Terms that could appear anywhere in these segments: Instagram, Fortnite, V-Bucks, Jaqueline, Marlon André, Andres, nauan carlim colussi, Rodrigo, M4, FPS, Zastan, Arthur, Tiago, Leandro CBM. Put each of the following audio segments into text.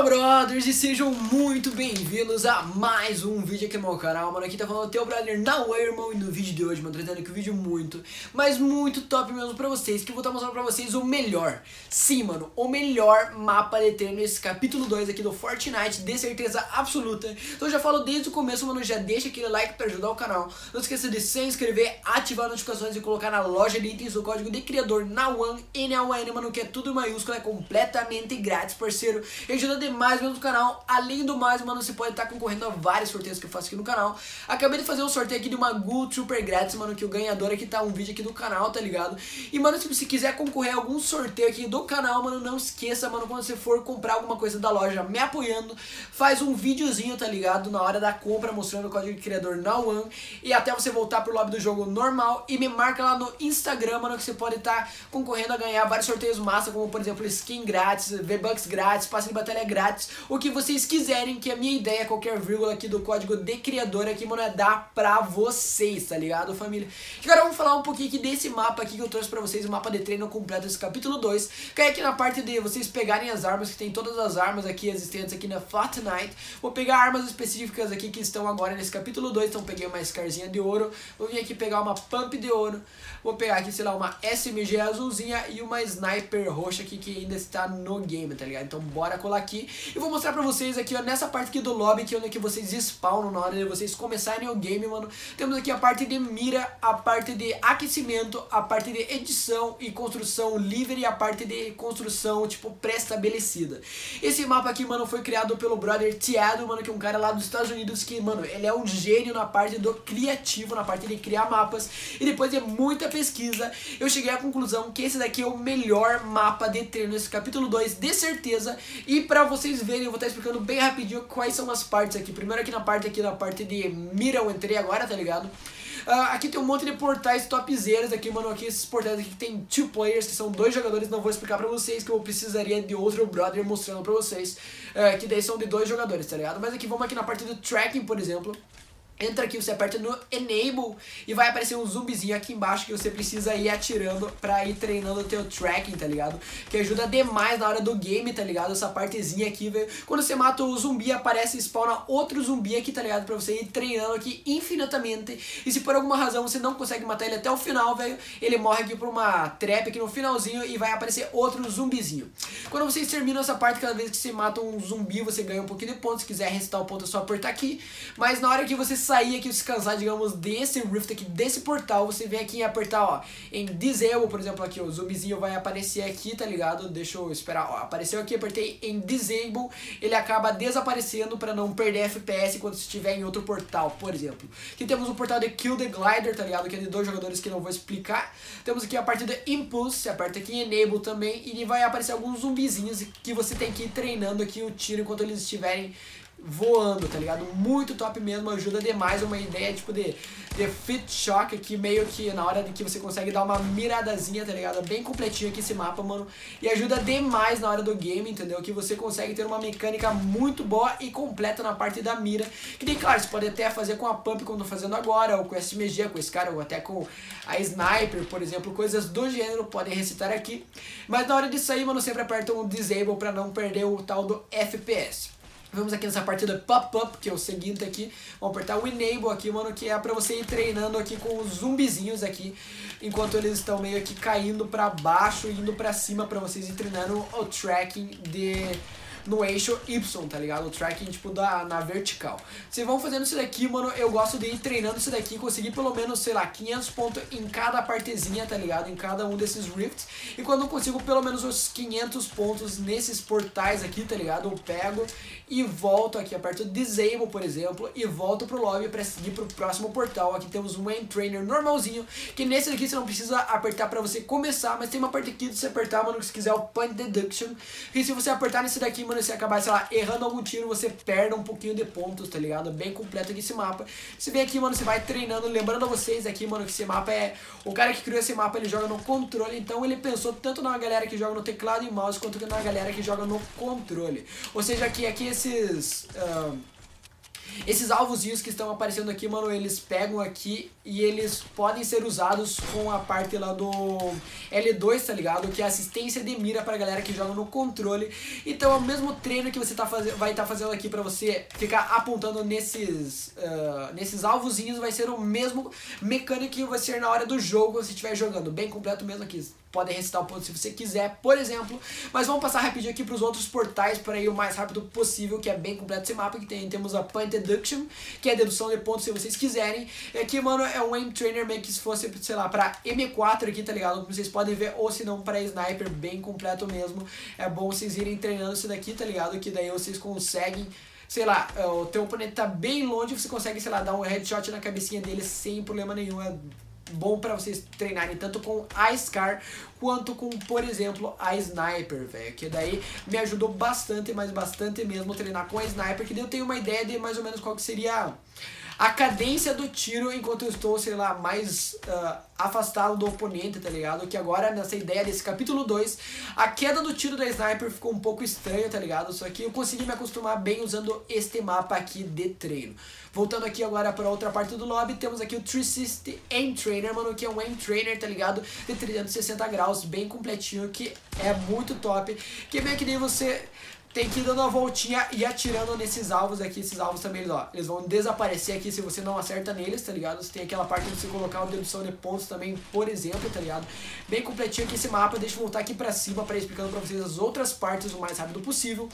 Fala, brothers, e sejam muito bem-vindos a mais um vídeo aqui no meu canal, mano. Aqui tá falando o teu brother Nauan, irmão, e no vídeo de hoje, mano, trazendo aqui um vídeo muito, mas muito top mesmo pra vocês, que eu vou estar mostrando pra vocês o melhor, sim, mano, o melhor mapa de treino nesse capítulo 2 aqui do Fortnite, de certeza absoluta. Então eu já falo desde o começo, mano, já deixa aquele like pra ajudar o canal, não esqueça de se inscrever, ativar as notificações e colocar na loja de itens o código de criador Nauan, N-A-U-A-N, mano, que é tudo em maiúsculo, é completamente grátis, parceiro, e demais mesmo do canal. Além do mais, mano, você pode estar concorrendo a vários sorteios que eu faço aqui no canal. Acabei de fazer um sorteio aqui de uma Gold super grátis, mano, que o ganhador aqui tá um vídeo aqui do canal, tá ligado? E, mano, se você quiser concorrer a algum sorteio aqui do canal, mano, não esqueça, mano, quando você for comprar alguma coisa da loja me apoiando, faz um videozinho, tá ligado? Na hora da compra, mostrando o código de criador Nauan, e até você voltar pro lobby do jogo normal, e me marca lá no Instagram, mano, que você pode estar concorrendo a ganhar vários sorteios massa, como, por exemplo, skin grátis, V-Bucks grátis, passe de batalha grátis, o que vocês quiserem, que a minha ideia, qualquer vírgula aqui do código de criador aqui, mano, é dar pra vocês, tá ligado, família? E agora vamos falar um pouquinho aqui desse mapa aqui que eu trouxe pra vocês, o mapa de treino completo desse capítulo 2, que é aqui na parte de vocês pegarem as armas, que tem todas as armas aqui existentes aqui na Fortnite. Vou pegar armas específicas aqui que estão agora nesse capítulo 2, então peguei uma escarzinha de ouro, vou vir aqui pegar uma pump de ouro, vou pegar aqui, sei lá, uma SMG azulzinha e uma sniper roxa aqui que ainda está no game, tá ligado? Então bora colar aqui, e vou mostrar pra vocês aqui, ó, nessa parte aqui do lobby, que é onde vocês spawnam na hora de vocês começarem o game, mano. Temos aqui a parte de mira, a parte de aquecimento, a parte de edição e construção livre, e a parte de construção, tipo, pré-estabelecida. Esse mapa aqui, mano, foi criado pelo brother Tiago, mano, que é um cara lá dos Estados Unidos, que, mano, ele é um gênio na parte do criativo, na parte de criar mapas, e depois de muita pesquisa, eu cheguei à conclusão que esse daqui é o melhor mapa de treino nesse capítulo 2, de certeza. E pra vocês verem, eu vou estar explicando bem rapidinho quais são as partes aqui. Primeiro aqui na parte de mira, eu entrei agora, tá ligado? Aqui tem um monte de portais topzeiros aqui, mano. Aqui esses portais aqui que tem two players, que são dois jogadores, não vou explicar pra vocês, que eu precisaria de outro brother mostrando pra vocês, que daí são de dois jogadores, tá ligado? Mas aqui, vamos aqui na parte do tracking, por exemplo. Entra aqui, você aperta no Enable e vai aparecer um zumbizinho aqui embaixo que você precisa ir atirando pra ir treinando o teu tracking, tá ligado? Que ajuda demais na hora do game, tá ligado? Essa partezinha aqui, velho. Quando você mata o zumbi, aparece e spawna outro zumbi aqui, tá ligado? Pra você ir treinando aqui infinitamente. E se por alguma razão você não consegue matar ele até o final, velho, ele morre aqui por uma trap aqui no finalzinho e vai aparecer outro zumbizinho. Quando vocês terminam essa parte, cada vez que você mata um zumbi, você ganha um pouquinho de pontos. Se quiser restar um ponto, é só apertar aqui. Mas na hora que você sair aqui, descansar, digamos, desse rift aqui, desse portal, você vem aqui e apertar, ó, em disable, por exemplo, aqui, ó, o zumbizinho vai aparecer aqui, tá ligado? Deixa eu esperar, ó, apareceu aqui, apertei em disable, ele acaba desaparecendo pra não perder FPS quando estiver em outro portal, por exemplo. Aqui temos o portal de Kill the Glider, tá ligado? Que é de dois jogadores, que não vou explicar. Temos aqui a parte de Impulse, você aperta aqui em Enable também, e vai aparecer alguns zumbizinhos que você tem que ir treinando aqui o tiro enquanto eles estiverem voando, tá ligado? Muito top mesmo, ajuda demais, uma ideia tipo de fit shock aqui, meio que na hora de que você consegue dar uma miradazinha, tá ligado? Bem completinho aqui esse mapa, mano, e ajuda demais na hora do game, entendeu? Que você consegue ter uma mecânica muito boa e completa na parte da mira, que daí, claro, você pode até fazer com a pump, como eu tô fazendo agora, ou com a SMG, com esse cara, ou até com a sniper, por exemplo, coisas do gênero, podem recitar aqui, mas na hora de sair, mano, sempre aperta um disable pra não perder o tal do FPS. Vamos aqui nessa partida pop-up, que é o seguinte aqui. Vamos apertar o Enable aqui, mano, que é pra você ir treinando aqui com os zumbizinhos aqui, enquanto eles estão meio aqui caindo pra baixo, indo pra cima, pra vocês ir treinando o tracking no eixo Y, tá ligado? O tracking, tipo, na vertical. Vocês vão fazendo isso daqui, mano, eu gosto de ir treinando isso daqui, conseguir pelo menos, sei lá, 500 pontos em cada partezinha, tá ligado? Em cada um desses rifts. E quando eu consigo pelo menos os 500 pontos nesses portais aqui, tá ligado? Eu pego e volto aqui, aperto Disable, por exemplo, e volto pro lobby pra seguir pro próximo portal. Aqui temos um Aim Trainer normalzinho, que nesse daqui você não precisa apertar pra você começar, mas tem uma parte aqui de você apertar, mano, que se quiser o Point Deduction, e se você apertar nesse daqui, mano, se acabar, sei lá, errando algum tiro, você perde um pouquinho de pontos, tá ligado? Bem completo aqui esse mapa. Você vem aqui, mano, você vai treinando, lembrando a vocês aqui, mano, que esse mapa é... O cara que criou esse mapa, ele joga no controle, então ele pensou tanto na galera que joga no teclado e mouse, quanto na galera que joga no controle. Ou seja, aqui esses... Esses alvozinhos que estão aparecendo aqui, mano, eles pegam aqui e eles podem ser usados com a parte lá do L2, tá ligado? Que é assistência de mira pra galera que joga no controle. Então é o mesmo treino que você vai estar fazendo aqui pra você ficar apontando nesses alvozinhos. Vai ser o mesmo mecânico que vai ser na hora do jogo, se estiver jogando bem completo mesmo aqui. Podem recitar o ponto se você quiser, por exemplo. Mas vamos passar rapidinho aqui para os outros portais para ir o mais rápido possível, que é bem completo esse mapa. Que temos a Point Deduction, que é dedução de pontos se vocês quiserem. Aqui, mano, é um aim trainer meio que se fosse, sei lá, para M4 aqui, tá ligado? Como vocês podem ver, ou se não, para Sniper, bem completo mesmo. É bom vocês irem treinando isso daqui, tá ligado? Que daí vocês conseguem... Sei lá, o teu oponente tá bem longe, você consegue, sei lá, dar um headshot na cabecinha dele sem problema nenhum. É bom pra vocês treinarem tanto com a Scar quanto com, por exemplo, a Sniper, velho. Que daí me ajudou bastante, mas bastante mesmo, treinar com a Sniper. Que daí eu tenho uma ideia de mais ou menos qual que seria a cadência do tiro enquanto eu estou, sei lá, mais afastado do oponente, tá ligado? Que agora, nessa ideia desse capítulo 2, a queda do tiro da Sniper ficou um pouco estranha, tá ligado? Só que eu consegui me acostumar bem usando este mapa aqui de treino. Voltando aqui agora para outra parte do lobby, temos aqui o 360 Aim Trainer, mano, que é um Aim Trainer, tá ligado? De 360 graus, bem completinho, que é muito top. Que é meio que nem você... Tem que ir dando uma voltinha e atirando nesses alvos aqui. Esses alvos também, ó, eles vão desaparecer aqui se você não acerta neles, tá ligado? Você tem aquela parte de você colocar uma dedução de pontos também, por exemplo, tá ligado? Bem completinho aqui esse mapa. Deixa eu voltar aqui pra cima pra ir explicando pra vocês as outras partes o mais rápido possível.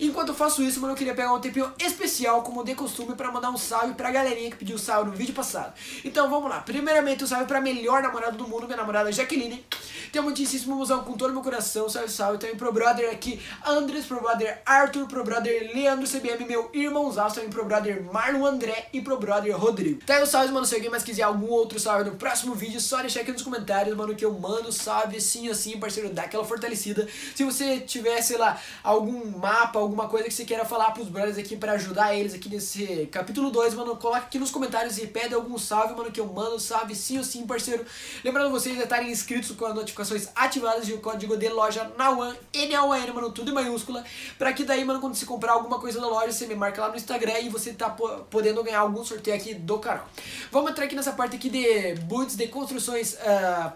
Enquanto eu faço isso, mano, eu queria pegar um tempinho especial, como de costume, pra mandar um salve pra galerinha que pediu salve no vídeo passado. Então, vamos lá. Primeiramente, um salve pra melhor namorada do mundo, minha namorada Jaqueline. Tenho muitíssimo mozão com todo o meu coração. Salve, salve. Também pro brother aqui, Andres, pro brother Arthur, pro brother Leandro CBM, meu irmão Zastan, pro brother Marlon André e pro brother Rodrigo. Tá aí os salves, mano. Se alguém mais quiser algum outro salve no próximo vídeo, só deixar aqui nos comentários, mano, que eu mando salve sim, assim, parceiro, dá aquela fortalecida. Se você tiver, sei lá, algum mapa, alguma coisa que você queira falar pros brothers aqui pra ajudar eles aqui nesse capítulo 2, mano, coloca aqui nos comentários e pede algum salve, mano, que eu mando salve sim, assim, parceiro. Lembrando vocês de estarem inscritos com as notificações ativadas e o código de loja nauan, N-A-U-A-N, mano, tudo em maiúscula. Pra que daí, mano, quando você comprar alguma coisa na loja, você me marca lá no Instagram e você tá podendo ganhar algum sorteio aqui do canal. Vamos entrar aqui nessa parte aqui de builds, de construções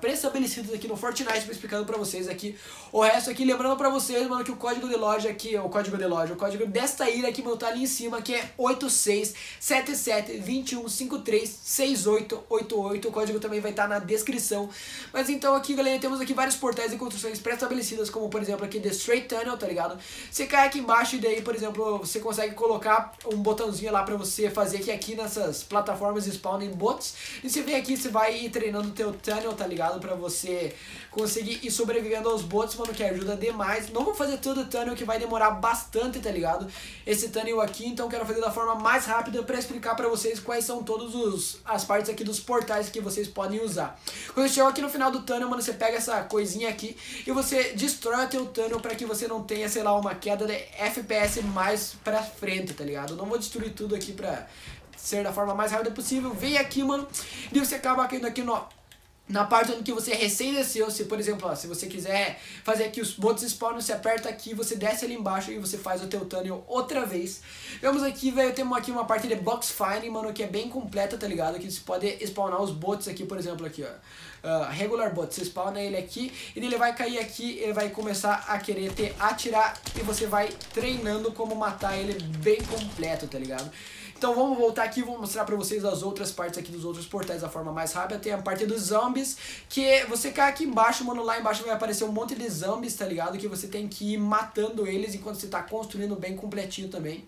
pré-estabelecidas aqui no Fortnite, explicando pra vocês aqui o resto aqui. Lembrando pra vocês, mano, que o código de loja aqui, o código desta ilha aqui, mano, tá ali em cima, que é 867721536888. O código também vai estar na descrição. Mas então aqui, galera, temos aqui vários portais de construções pré-estabelecidas, como por exemplo aqui The Straight Tunnel, tá ligado? Você cai aqui embaixo e daí, por exemplo, você consegue colocar um botãozinho lá pra você fazer que aqui nessas plataformas spawnem bots. E você vem aqui, você vai ir treinando o teu tunnel, tá ligado? Pra você conseguir ir sobrevivendo aos bots, mano, que ajuda demais. Não vou fazer todo o tunnel, que vai demorar bastante, tá ligado? Esse tunnel aqui, então quero fazer da forma mais rápida pra explicar pra vocês quais são todas as partes aqui dos portais que vocês podem usar. Quando chegou aqui no final do tunnel, mano, você pega essa coisinha aqui e você destrói o teu tunnel pra que você não tenha, sei lá, uma queda de FPS mais pra frente, tá ligado? Eu não vou destruir tudo aqui pra ser da forma mais rápida possível. Vem aqui, mano, e você acaba caindo aqui na parte onde que você recém desceu. Se, por exemplo, ó, se você quiser fazer aqui os bots spawn, você aperta aqui, você desce ali embaixo e você faz o teu tunnel outra vez. Vemos aqui, velho, temos aqui uma parte de box finding, mano, que é bem completa, tá ligado? Que você pode spawnar os bots aqui, por exemplo, aqui, ó. Regular bot, você spawna ele aqui e ele vai cair aqui, ele vai começar a querer te atirar e você vai treinando como matar ele bem completo, tá ligado? Então vamos voltar aqui e vou mostrar pra vocês as outras partes aqui dos outros portais da forma mais rápida. Tem a parte dos zombies, que você cai aqui embaixo, mano, lá embaixo vai aparecer um monte de zombies, tá ligado? Que você tem que ir matando eles enquanto você tá construindo bem completinho também.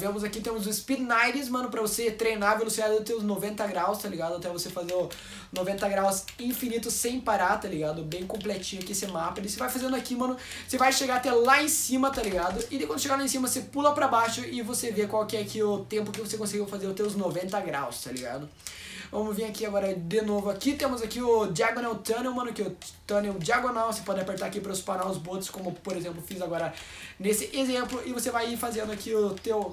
Vemos aqui, temos os Speed 90s, mano, pra você treinar a velocidade dos seus 90 graus, tá ligado? Até você fazer o 90 graus infinito sem parar, tá ligado? Bem completinho aqui esse mapa. E você vai fazendo aqui, mano, você vai chegar até lá em cima, tá ligado? E quando chegar lá em cima, você pula pra baixo e você vê qual que é aqui o tempo que você conseguiu fazer os teus 90 graus, tá ligado? Vamos vir aqui agora de novo aqui, temos aqui o Diagonal Tunnel, mano, que é o Tunnel Diagonal, você pode apertar aqui para spanar os bots, como por exemplo fiz agora nesse exemplo, e você vai fazendo aqui o teu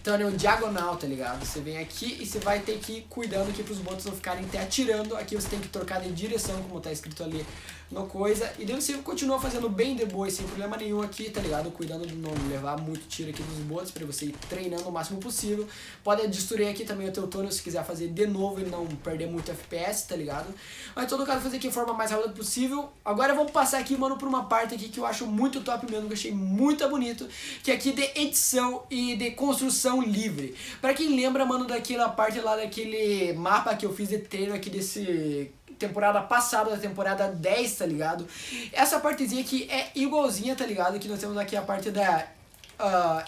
Então ele é um diagonal, tá ligado? Você vem aqui e você vai ter que ir cuidando aqui pros bots não ficarem até atirando. Aqui você tem que trocar de direção, como tá escrito ali no coisa. E daí você continua fazendo bem de boa, sem problema nenhum aqui, tá ligado? Cuidando de não levar muito tiro aqui dos bots, pra você ir treinando o máximo possível. Pode destruir aqui também o teu túnel se quiser fazer de novo e não perder muito FPS, tá ligado? Mas em todo caso, fazer aqui de forma mais rápida possível. Agora vamos passar aqui, mano, pra uma parte aqui que eu acho muito top mesmo, que eu achei muito bonito, que é aqui de edição e de construção livre. Pra quem lembra, mano, daquela parte lá daquele mapa que eu fiz de treino aqui desse... temporada passada, da temporada 10, tá ligado? Essa partezinha aqui é igualzinha, tá ligado? Que nós temos aqui a parte da...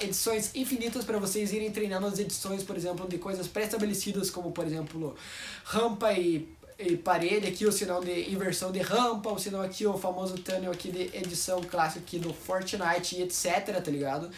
edições infinitas para vocês irem treinando as edições, por exemplo, de coisas pré-estabelecidas, como, por exemplo, rampa e parede aqui, o sinal de inversão de rampa, o sinal aqui, o famoso tunnel aqui de edição clássico aqui do Fortnite e etc, tá ligado?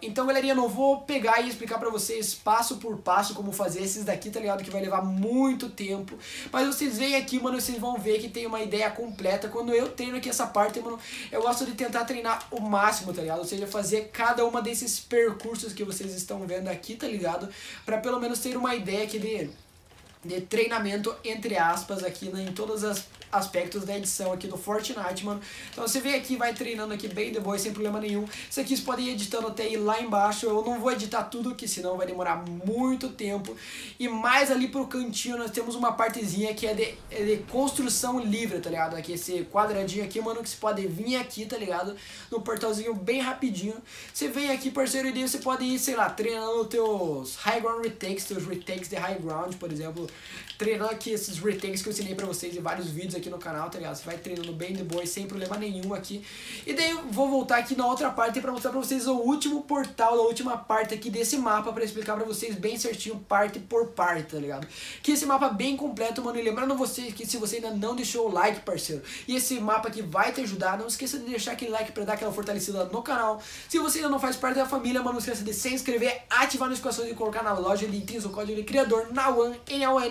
Então, galerinha, eu não vou pegar e explicar pra vocês passo por passo como fazer esses daqui, tá ligado? Que vai levar muito tempo. Mas vocês veem aqui, mano, vocês vão ver que tem uma ideia completa. Quando eu treino aqui essa parte, mano, eu gosto de tentar treinar o máximo, tá ligado? Ou seja, fazer cada uma desses percursos que vocês estão vendo aqui, tá ligado? Pra pelo menos ter uma ideia aqui de treinamento, entre aspas, aqui, né, em todos os aspectos da edição aqui do Fortnite, mano. Então você vem aqui, vai treinando aqui bem de boa, sem problema nenhum. Isso aqui vocês podem ir editando até ir lá embaixo. Eu não vou editar tudo, que senão vai demorar muito tempo. E mais ali pro cantinho nós temos uma partezinha que é de construção livre, tá ligado? Aqui esse quadradinho aqui, mano, que você pode vir aqui, tá ligado? No portalzinho bem rapidinho. Você vem aqui, parceiro, e daí você pode ir, sei lá, treinando teus high ground retakes, teus retakes de high ground, por exemplo. Treinando aqui esses retakes que eu ensinei pra vocês em vários vídeos aqui no canal, tá ligado? Você vai treinando bem de boa e sem problema nenhum aqui. E daí eu vou voltar aqui na outra parte pra mostrar pra vocês o último portal, a última parte aqui desse mapa, pra explicar pra vocês bem certinho, parte por parte, tá ligado? Que esse mapa é bem completo, mano. E lembrando vocês que se você ainda não deixou o like, parceiro, e esse mapa aqui vai te ajudar, não esqueça de deixar aquele like pra dar aquela fortalecida no canal. Se você ainda não faz parte da família, mano, não esqueça de se inscrever, ativar as notificações e colocar na loja de itens o código de criador, nauan,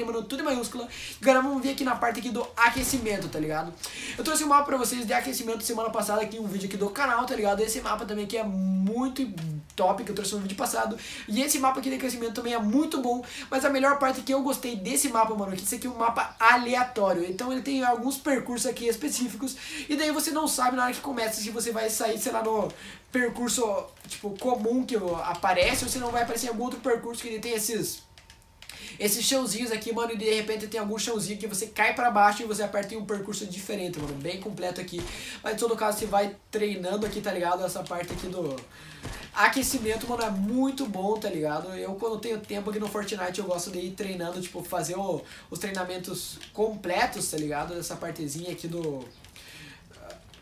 mano, tudo em maiúscula. Agora vamos vir aqui na parte aqui do aquecimento, tá ligado? Eu trouxe um mapa pra vocês de aquecimento semana passada aqui, um vídeo aqui do canal, tá ligado? Esse mapa também aqui é muito top, que eu trouxe no vídeo passado. E esse mapa aqui de aquecimento também é muito bom, mas a melhor parte que eu gostei desse mapa, mano, é que esse aqui é um mapa aleatório. Então ele tem alguns percursos aqui específicos, e daí você não sabe na hora que começa se você vai sair, sei lá, no percurso, tipo, comum que aparece, ou se não vai aparecer em algum outro percurso que ele tem esses chãozinhos aqui, mano, e de repente tem algum chãozinho que você cai pra baixo e você aperta em um percurso diferente, mano, bem completo aqui. Mas em todo caso você vai treinando aqui, tá ligado? Essa parte aqui do aquecimento, mano, é muito bom, tá ligado? Eu, quando tenho tempo aqui no Fortnite, eu gosto de ir treinando, tipo, fazer os treinamentos completos, tá ligado? Essa partezinha aqui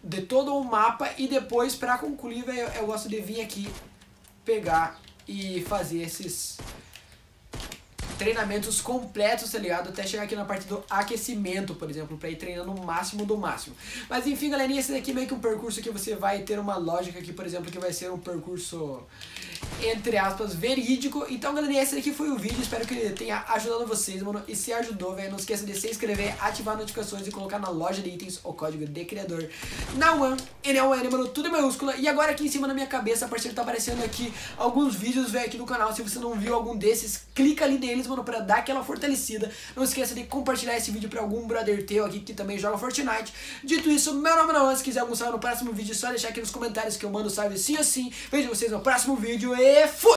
de todo o mapa, e depois, pra concluir, velho, eu gosto de vir aqui, pegar e fazer esses treinamentos completos, tá ligado? Até chegar aqui na parte do aquecimento, por exemplo, pra ir treinando o máximo do máximo. Mas enfim, galerinha, esse daqui é meio que um percurso que você vai ter uma lógica aqui, por exemplo, que vai ser um percurso, entre aspas, verídico. Então, galerinha, esse daqui foi o vídeo. Espero que ele tenha ajudado vocês, mano. E se ajudou, velho, não esqueça de se inscrever, ativar notificações e colocar na loja de itens o código de criador nauan, mano, tudo em maiúscula. E agora aqui em cima na minha cabeça, parceiro, tá aparecendo aqui alguns vídeos, velho, aqui no canal. Se você não viu algum desses, clica ali neles, mano, pra dar aquela fortalecida. Não esqueça de compartilhar esse vídeo pra algum brother teu aqui que também joga Fortnite. Dito isso, meu nome é Nauan. Se quiser algum salve no próximo vídeo, é só deixar aqui nos comentários que eu mando salve sim ou sim. Vejo vocês no próximo vídeo e fui!